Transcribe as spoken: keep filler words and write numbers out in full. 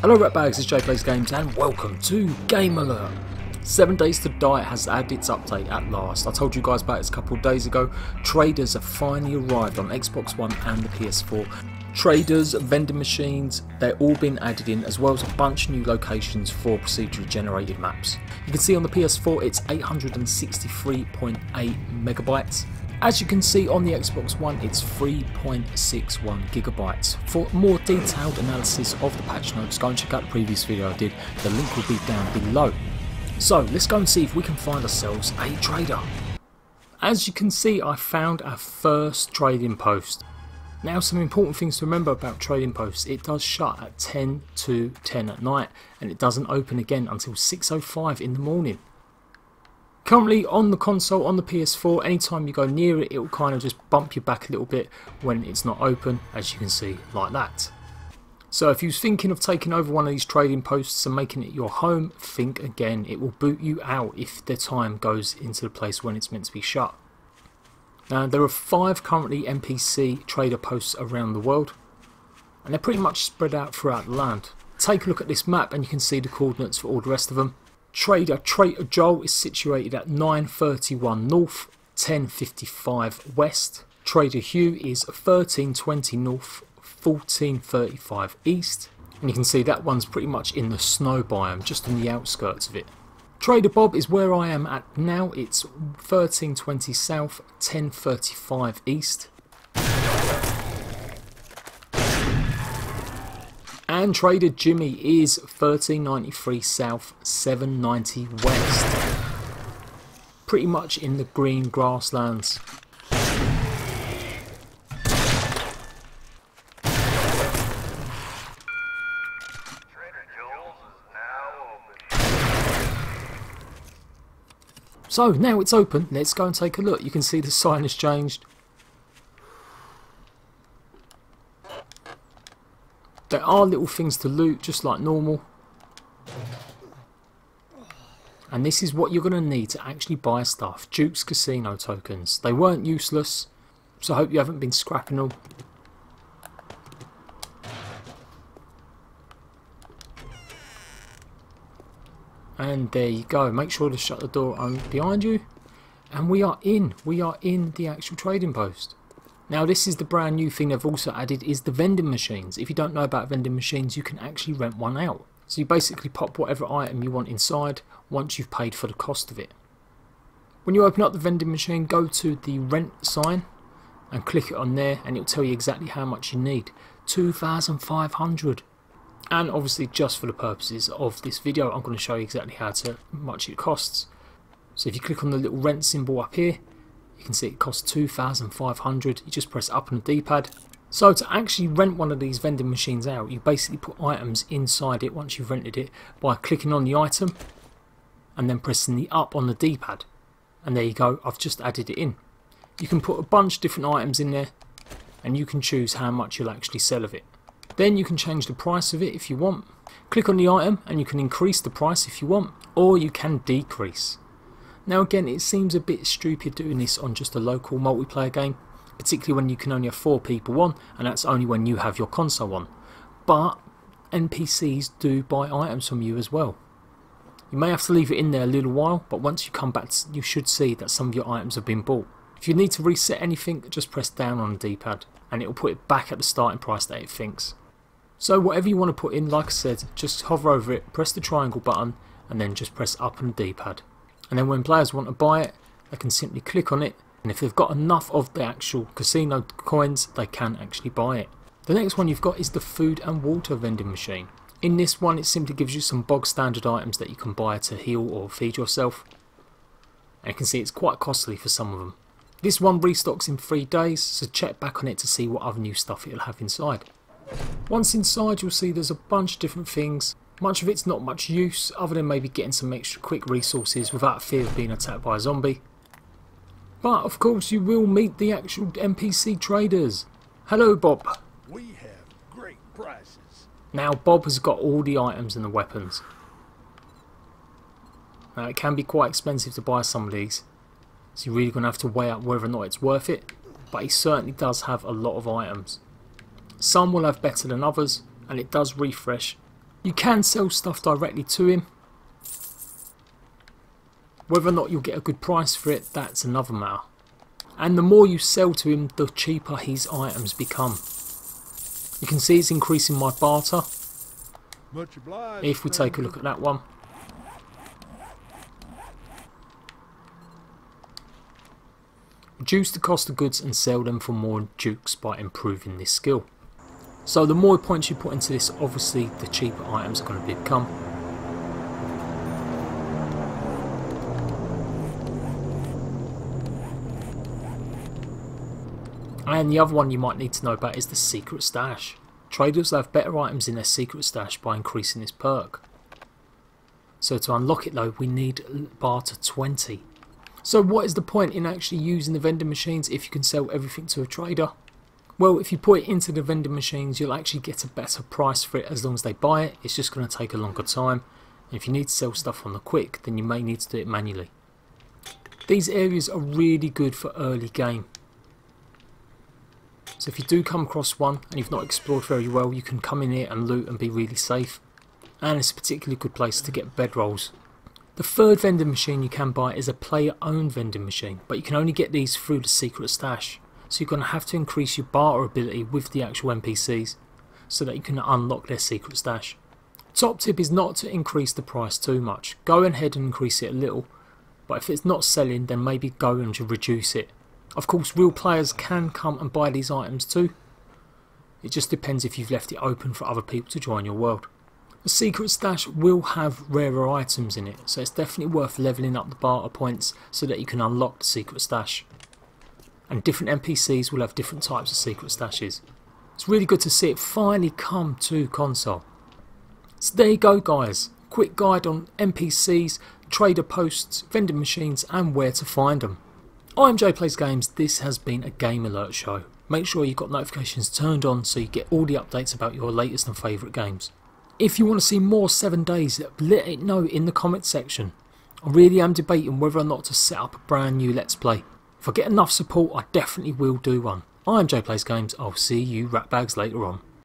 Hello Ratbags, it's JPlaysGames and welcome to Game Alert. seven days to die has had its update at last. I told you guys about it a couple of days ago. Traders have finally arrived on Xbox One and the P S four. Traders, vending machines, they're all being added in, as well as a bunch of new locations for procedurally generated maps. You can see on the P S four it's eight hundred sixty-three point eight megabytes. As you can see on the Xbox One, it's three point six one gigabytes. For more detailed analysis of the patch notes, go and check out the previous video I did. The link will be down below. So let's go and see if we can find ourselves a trader. As you can see, I found our first trading post. Now, some important things to remember about trading posts: it does shut at ten to ten at night, and it doesn't open again until six oh five in the morning. Currently on the console, on the P S four, anytime you go near it, it will kind of just bump you back a little bit when it's not open, as you can see, like that. So if you're thinking of taking over one of these trading posts and making it your home, think again. It will boot you out if the time goes into the place when it's meant to be shut. Now, there are five currently N P C trader posts around the world, and they're pretty much spread out throughout the land. Take a look at this map and you can see the coordinates for all the rest of them. Trader Trader Joel is situated at nine thirty-one north, ten fifty-five west. Trader Hugh is thirteen twenty north, fourteen thirty-five east. And you can see that one's pretty much in the snow biome, just on the outskirts of it. Trader Bob is where I am at now. It's thirteen twenty south, ten thirty-five east. And Trader Jimmy is thirteen ninety-three south, seven ninety west. Pretty much in the green grasslands. Trader Joel's is now open. So now it's open, let's go and take a look. You can see the sign has changed. There are little things to loot, just like normal. And this is what you're going to need to actually buy stuff. Duke's casino tokens. They weren't useless, so I hope you haven't been scrapping them. And there you go. Make sure to shut the door behind you. And we are in. We are in the actual trading post. Now, this is the brand new thing they've also added, is the vending machines. If you don't know about vending machines, you can actually rent one out. So you basically pop whatever item you want inside once you've paid for the cost of it. When you open up the vending machine, go to the rent sign and click it on there, and it'll tell you exactly how much you need. two thousand five hundred. And obviously, just for the purposes of this video, I'm going to show you exactly how to, much it costs. So if you click on the little rent symbol up here, you can see it costs two thousand five hundred dollars. You just press up on the D-pad. So to actually rent one of these vending machines out, you basically put items inside it once you've rented it by clicking on the item and then pressing the up on the D-pad. And there you go, I've just added it in. You can put a bunch of different items in there and you can choose how much you'll actually sell of it. Then you can change the price of it if you want. Click on the item and you can increase the price if you want, or you can decrease. Now again, it seems a bit stupid doing this on just a local multiplayer game, particularly when you can only have four people on, and that's only when you have your console on. But N P Cs do buy items from you as well. You may have to leave it in there a little while, but once you come back you should see that some of your items have been bought. If you need to reset anything, just press down on the D-pad and it will put it back at the starting price that it thinks. So whatever you want to put in, like I said, just hover over it, press the triangle button and then just press up on the D-pad. And then when players want to buy it, they can simply click on it, and if they've got enough of the actual casino coins, they can actually buy it. The next one you've got is the food and water vending machine. In this one, it simply gives you some bog standard items that you can buy to heal or feed yourself. And you can see it's quite costly for some of them. This one restocks in three days, so check back on it to see what other new stuff it'll have inside. Once inside, you'll see there's a bunch of different things. Much of it's not much use, other than maybe getting some extra quick resources without fear of being attacked by a zombie. But of course you will meet the actual N P C traders. Hello Bob. We have great prices. Now Bob has got all the items and the weapons. Now it can be quite expensive to buy some of these, so you're really going to have to weigh up whether or not it's worth it. But he certainly does have a lot of items. Some will have better than others, and it does refresh You can sell stuff directly to him. Whether or not you'll get a good price for it, that's another matter. And the more you sell to him, the cheaper his items become. You can see it's increasing my barter. Much obliged, if we take a look at that one. Reduce the cost of goods and sell them for more dukes by improving this skill. So the more points you put into this, obviously the cheaper items are going to become. And the other one you might need to know about is the secret stash. Traders have better items in their secret stash by increasing this perk. So to unlock it though, we need barter twenty. So what is the point in actually using the vending machines if you can sell everything to a trader? Well, if you put it into the vending machines, you'll actually get a better price for it as long as they buy it. It's just going to take a longer time. And if you need to sell stuff on the quick, then you may need to do it manually. These areas are really good for early game. So if you do come across one and you've not explored very well, you can come in here and loot and be really safe. And it's a particularly good place to get bedrolls. The third vending machine you can buy is a player-owned vending machine, but you can only get these through the secret stash. So you're going to have to increase your barter ability with the actual N P Cs so that you can unlock their secret stash. Top tip is not to increase the price too much. Go ahead and increase it a little, but if it's not selling, then maybe go and reduce it. Of course, real players can come and buy these items too. It just depends if you've left it open for other people to join your world. The secret stash will have rarer items in it, so it's definitely worth leveling up the barter points so that you can unlock the secret stash. And different N P Cs will have different types of secret stashes. It's really good to see it finally come to console. So there you go guys, quick guide on N P Cs, trader posts, vending machines and where to find them. I'm JPlaysGames, this has been a Game Alert show. Make sure you've got notifications turned on so you get all the updates about your latest and favourite games. If you want to see more seven days, let it know in the comments section. I really am debating whether or not to set up a brand new Let's Play. If I get enough support, I definitely will do one. I'm JPlaysGames, I'll see you ratbags later on.